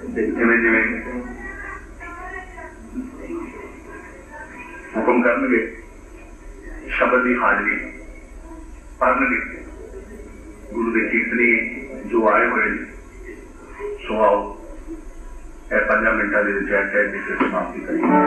हुक्म करने के शब्द की हाजरी पढ़ने के गुरु के कीर्तनी जो आए हुए सुनाओ ए 5 मिनटा के जैट है जिसे समाप्ति करेंगे।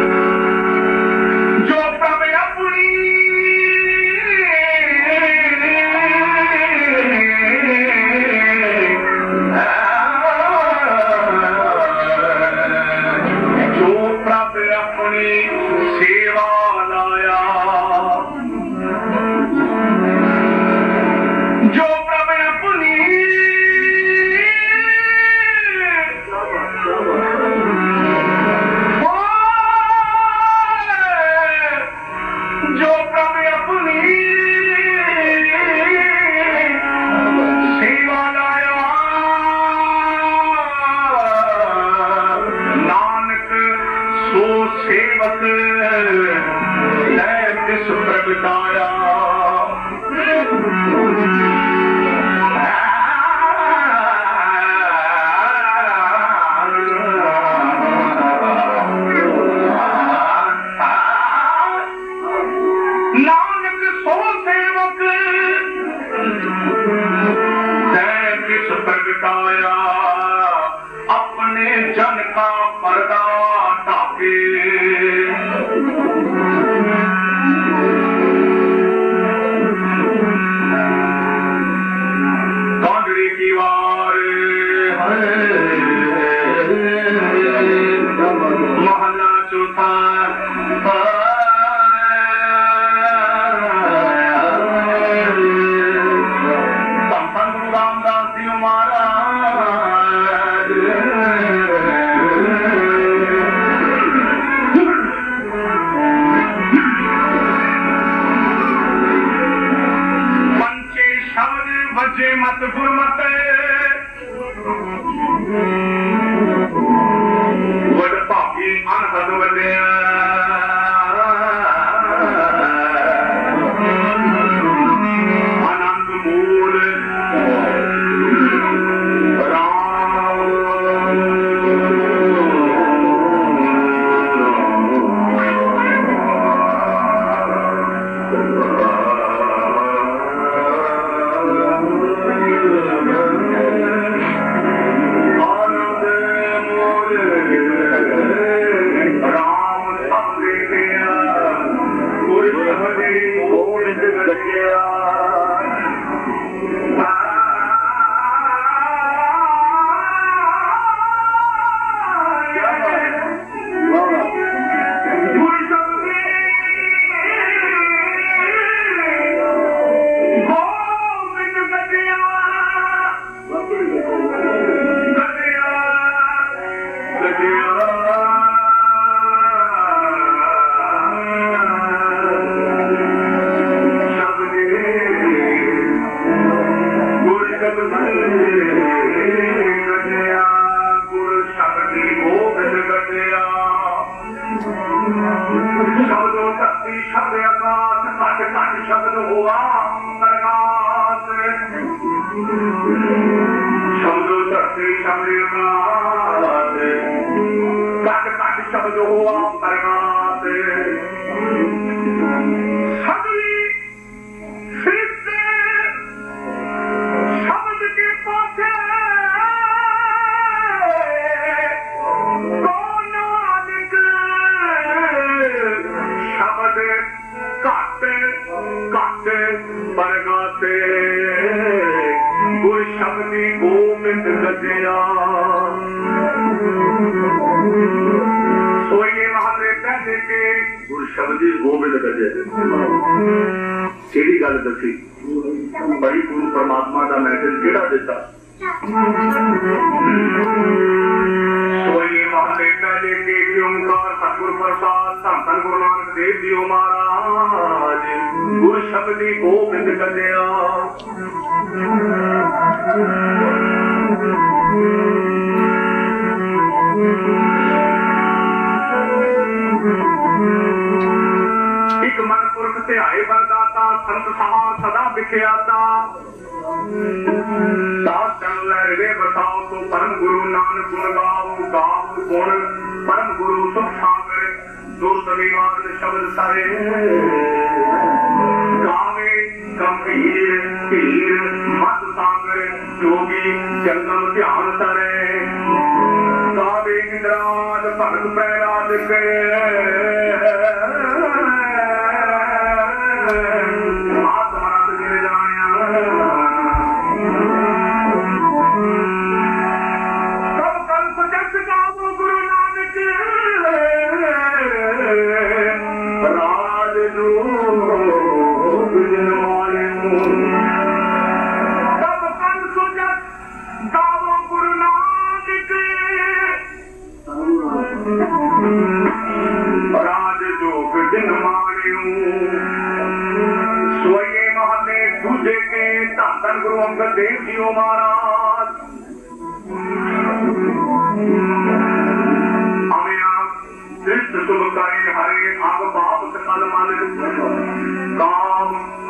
मिटाया, अपने जन का पर्दा टाके। कांगड़ी की वार मोहल्ला चौथा। मत गुरमत वड पापी अनहद वदे आनंद मूल राम।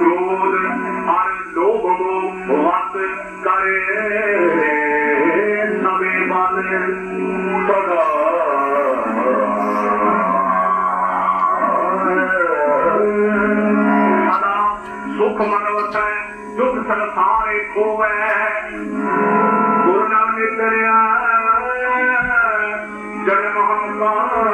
गुरु निकलिया जल मोहब्बत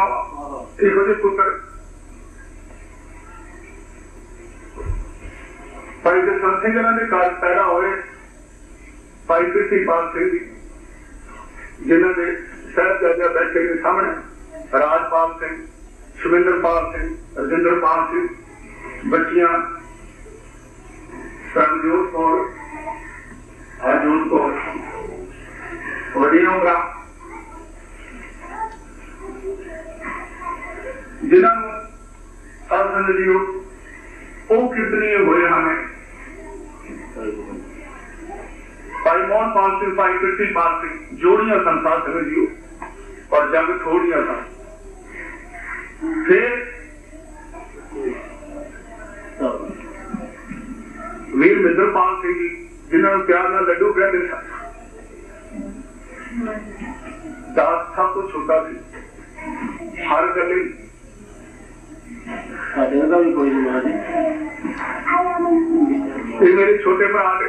hijo de puta. भाई जसवंत सिंह ने काल पैदा हुए भाई प्रिंसीपाल सिंह जिन्हों के साहबजादा बैठे के सामने राजपाल सिंह, सुविंदरपाल सिंह, रजिंदरपाल सिंह, बच्चिया सरमजोत कौर, हरजोत कौर, वड्डी उमरा जिन्होंने अरविंद जी कितने हुए हैं। भाई मोहन पाल सिंह, भाई प्रिंसीपाल सिंह जोड़िया सन सात जी और जंग थोड़िया सन। फिर वीर मिंदरपाल सिंह जी जिन्होंने प्यार नाल लड्डू कहते सन। दास सब तो छोटा सी हर गल भी कोई नहीं। मेरे छोटे भरा ने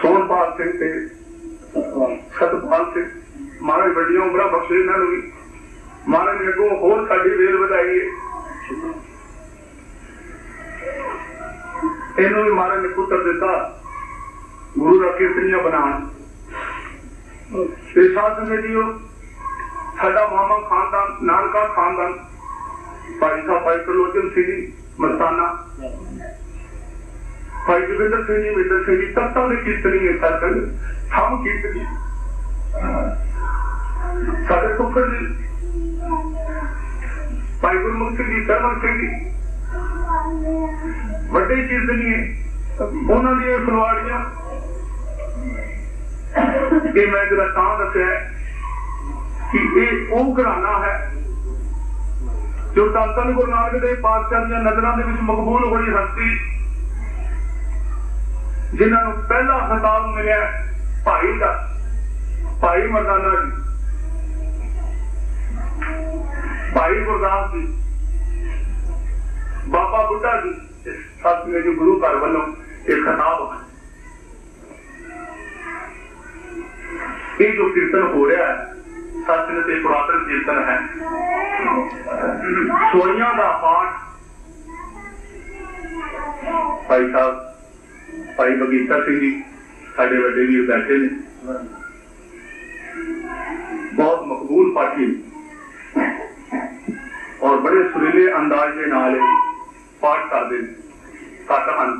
सोनपाल सिंह से सतपाल सिंह महाराज बड़ी उम्र बख्शे इन्होंने भी महाराज ने अगों होर साड़ी वेल बधाई है। इन्होंने भी महाराज ने पुत्र दिता गुरु का कीर्तनिया बना। साडा मामा खानदान नानका खानदान भाई साहब भाई कलोचन सिंह मस्ताना, भाई जोगिंदर सिंह जी, मिंदर सिंह जी तत्ता के कीर्तनी है। सरसंग हम कीर्तनी साडे टुकर जी भाई गुरमुख सिंह जी, सरवण सिंह जी वड्डे कीर्तनी है। उन्हों दी फलवाड़ियां मैं जरा दसिया कि यह वो घराना है जो धन धन गुरु नानक देव पातशाह दी नजरां दे विच मकबूल होई हस्ती जिन्होंने पहला खिताब मिले भाई का, भाई मर्दाना जी, भाई गुरदास जी, बाबा बुढ़ा जी। सतने जो गुरु घर वालों एक खिताब है। ये जो कीर्तन हो रहा है सचन से पुरातन कीर्तन है। सोइया का पाठ भाई साहब भाई बगीचा सिंह जी साडे वड्डे वीर बैठे ने बहुत मकबूल पाठी और बड़े सुरीले अंदाज के नाल पाठ करते सत हैं।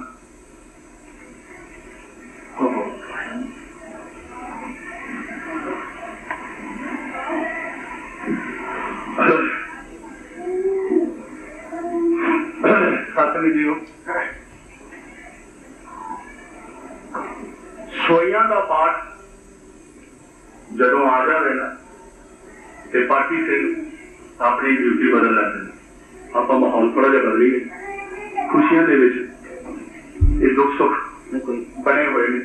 सोइया का पाठ जदों आ जाए ना तो पाठी सिंह अपनी ड्यूटी बदल लग। आप माहौल थोड़ा जहा बदलीए खुशियों के दुख सुख बने हुए हैं।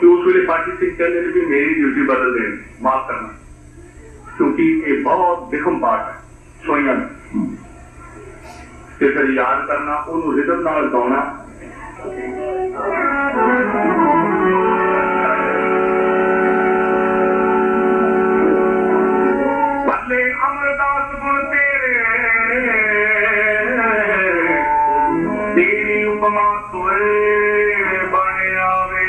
तो उस वे पाठी सिंह कहते भी मेरी ड्यूटी बदल दें माफ करना क्योंकि ये बहुत विखम पाठ है। सोइया फिर याद करना उन्होंने रिदम नाल गाना बदले अमरदास गुण तेरे तेरी उपमा तुए बन आवे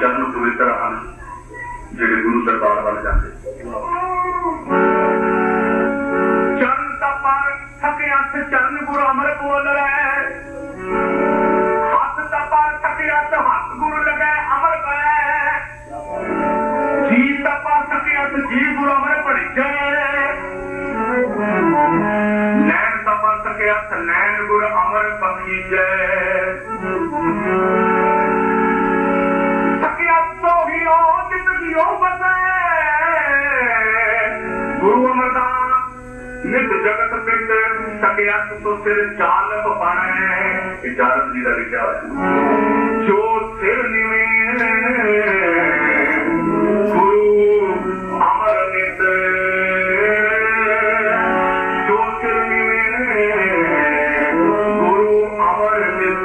चरण पवित्र हैं जो गुरु दरबार वाले जाते चरण का पर थके हथ चरण गुरु अमर बोल रहे हथ का पर थके हथ हथ गुरु लगे अमर पै जी का पर थके हथ जी गुरु अमर पड़ी जय नैन का पर थके हथ नैन गुरु अमर पड़ी जय तो ही ओ जिंदगी ओ बसे गुरु अमरदास नित जगत पिंड सकिया तो सिर चालत पाने इजाजत जी का विचार जो सिर निवे गुरु अमर नित जो सिर निवे गुरु अमर नित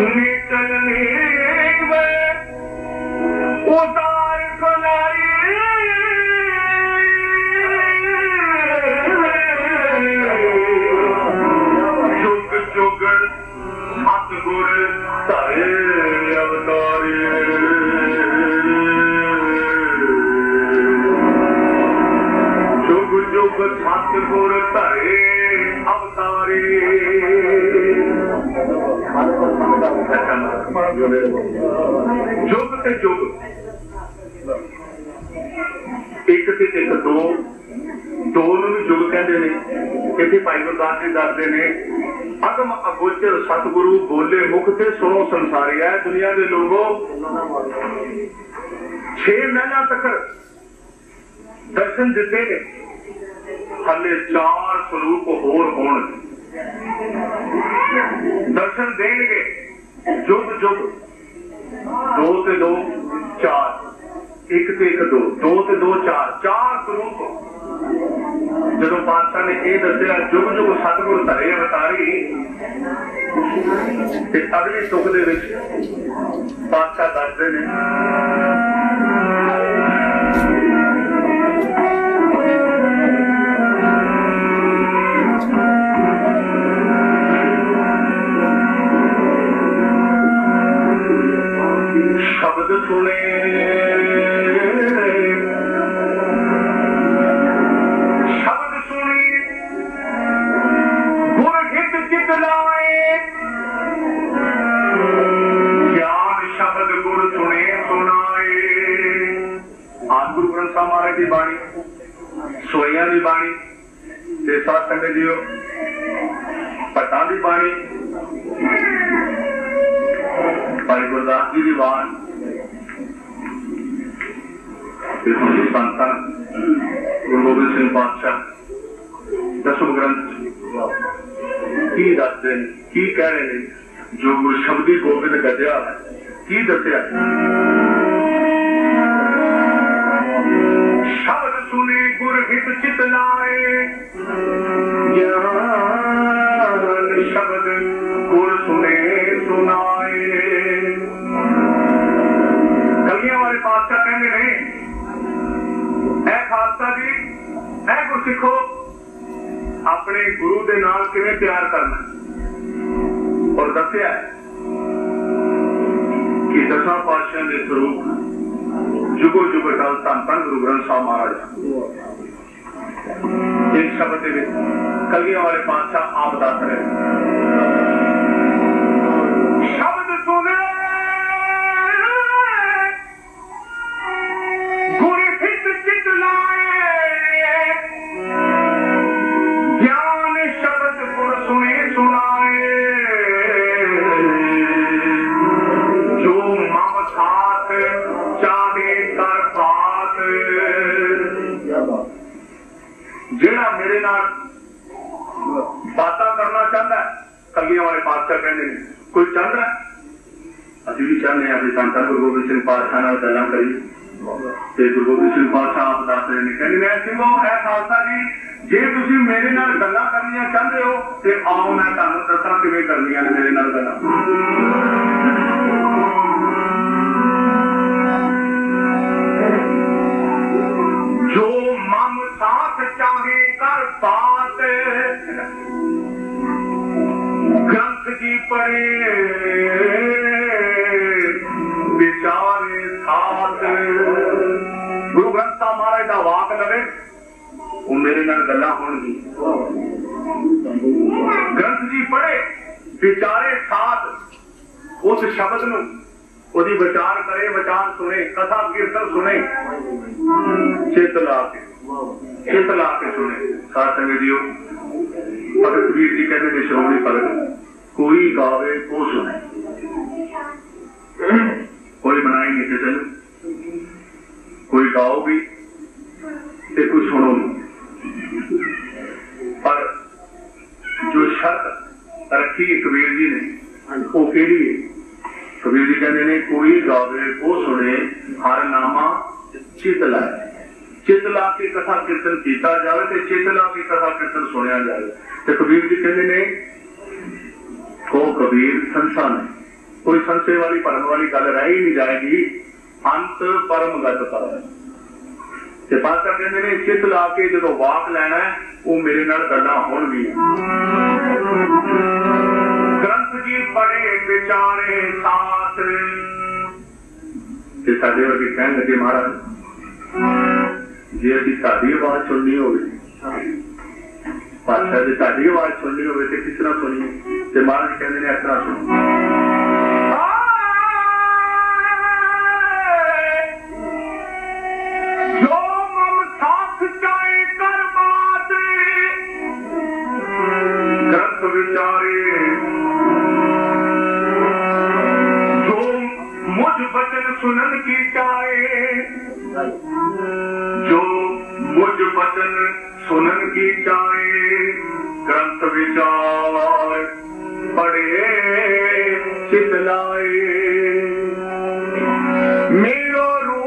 निकलने में उतार को लाई चुग चुग सतगुर तारे अवतारे जुग सतगुर तारे अवतारे जुग से जुग एक से एक दो दो जुग कहते हैं इतने भाई गुरदास जी दसते ने अगम अगोचर सतगुरु बोले मुख से सुनो संसारी है दुनिया के लोगों 6 महीना तक दर्शन दिते ने हले 4 स्वरूप होर होण दर्शन देंगे जुग जुग 2 से 2 4 1 से 1 2 2 से 2 4 4 स्वरूप जो बादशाह ने यह दसिया जुग जुग सतगुर धरे अवतारी अगले सुख दे बादशाह दसदे ने शब्द सुने शब्द सुनी गुर हित चित लाए ज्ञान शब्द गुर सुने सुनाए आज गुरु ग्रंथ साहिब महाराज की बाणी सोइया की बाणी ते साथ संगत जीओ पता की बाणी भाई गुरदास जी की वाणी संत गुरु गोबिंद सिंह पातशाह दसम ग्रंथ की दसते हैं की कह रहे हैं जो गुरशब्दी गोबिंद गद्या की दसिया शब्द सुने गुर हित चित लाए ज्ञान शब्द गुर सुने सुनाए कलियां वाले पातशाह कहने रहे ऐ खालसा जी ऐ गुरसिखो अपने गुरु दे नाल किवें प्यार करना और दसिया कि दसां पातशाह दे स्वरूप जुगो जुग अटल धन धन गुरु ग्रंथ साहिब महाराज एक शब्द दे विच कलियां वाले पातशाह आप दस रहे शब्द सुने ज्ञान शब्द गुर सुने सुनाए जो मम साथ चाहे कर पात जेड़ा मेरे नाल बात करना चाहता कलियां वाले पातशाह कहते हैं कोई चाहता है अभी भी चाहते हैं संत गुरु गोबिंद सिंह पातशाह नाल गल्लां करिए गुरु गोबिंद सिंह पातशाह आप दस रहे हैं कहते मैं सिंह है खालसा जी जे तुम मेरे नाल गल्लां करनियां चाहते हो तो आओ मैं तुहानूं दसां किवें करनियां ने मेरे नाल गल्लां जो मम साथ चाहे कर बात ग्रंथ जी पढ़े बेचारे साथ गुरु ग्रंथ साहिब महाराज का वाक लवे वो मेरे नाल गल्लां होणगी ग्रंथ जी पढ़े बेचारे साथ उस शब्द नूं ओदी विचार करे विचार सुने कथा कीर्तन सुने चित ला के सुने साथ संगत जीओ भगत कबीर जी कहते हैं श्रोमणी भगत कोई गावे को सुने कोई बनाई नहीं किसी ने कोई गाओ भी ते कोई सुनो पर जो शर्त रखी है कबीर जी ने वो केड़ी है कबीर जी कहते हैं कोई गावे को सुने हर नामा चित लाए चित ला के कथा कीर्तन किया जाए तो चित ला के कथा कीर्तन सुनिया जाए तो कबीर जी कहते हैं को कबीर संसा ने कोई संशय वाली परम वाली गल रह ही नहीं जाएगी। अंत परम गत पर पातशाह कहते हैं चित ला के जो वाक लैना है वो मेरे नाल गल्लां होणगीयां। ग्रंथ जी पढ़े विचारे साथ ते साडे वर्गे कहण लगे महाराज जे असीं साडी आवाज सुननी होवे पातशाह जी साडी आवाज सुननी होवे ते किस तरह सुनीए ते महाराज कहंदे ने इस तरह सुनो सुनन की चाहे जो मुझ वचन सुनन की चाहे ग्रंथ विचार पढ़े चित लाए मेरो रूप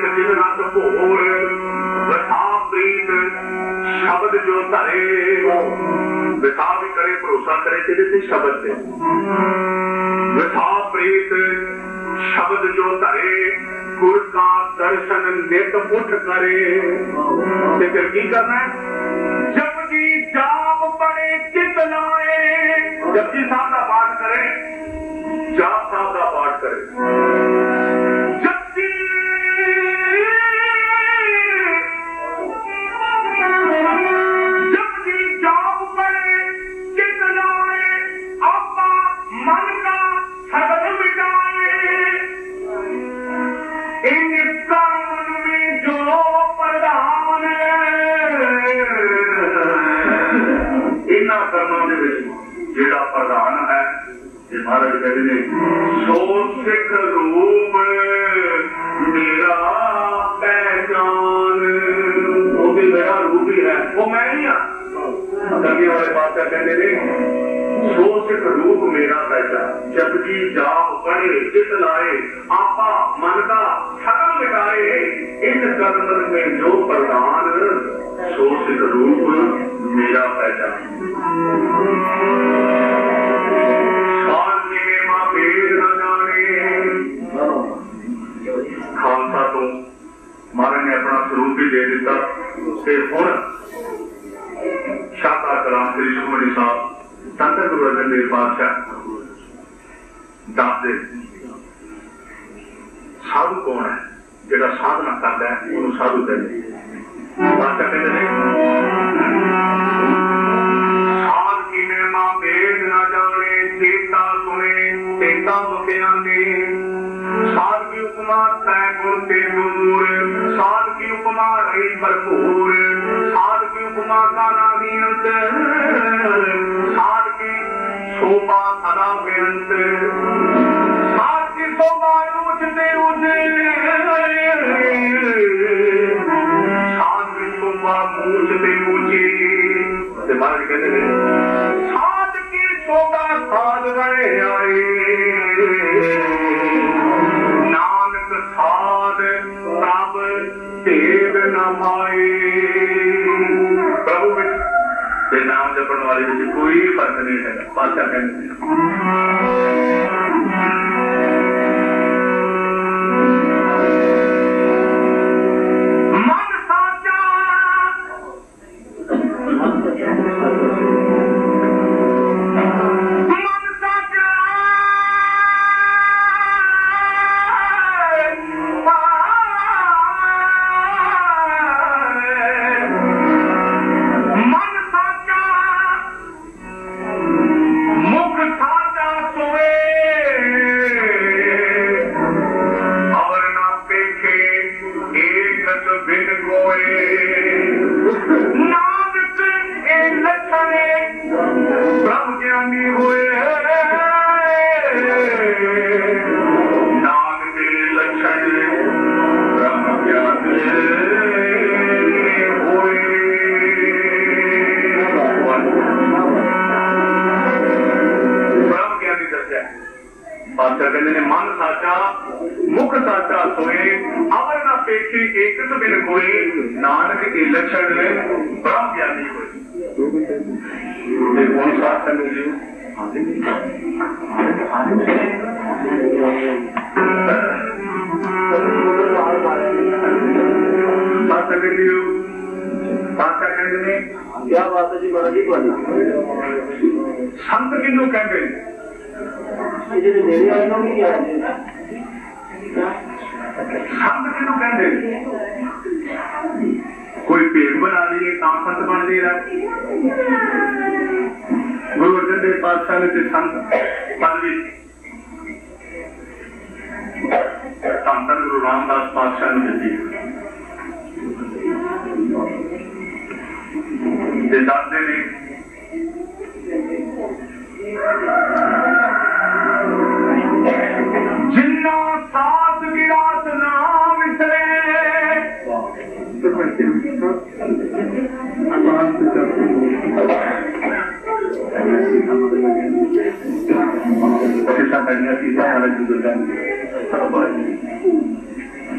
कठिन रात को होर प्रीत शब्द जो धरे विथा भी करे भरोसा करे तेरे शब्द पे विथा प्रीत शब्द जो धरे गुर का दर्शन नित उठ करे ते फिर की करना है जब जी जाप पड़े चित लाए जब जी साहब का पाठ करे जाप साहब का पाठ करे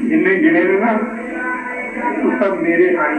जिन्हें गिने ना तो सब मेरे आई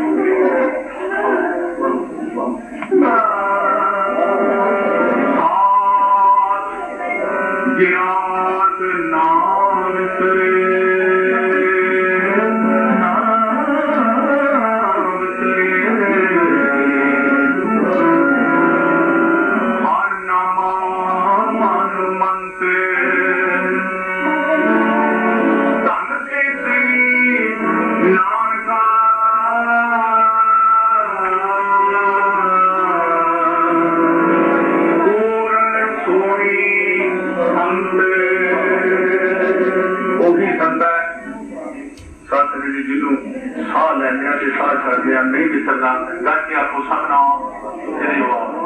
साल है नहीं विसरना आपको सामना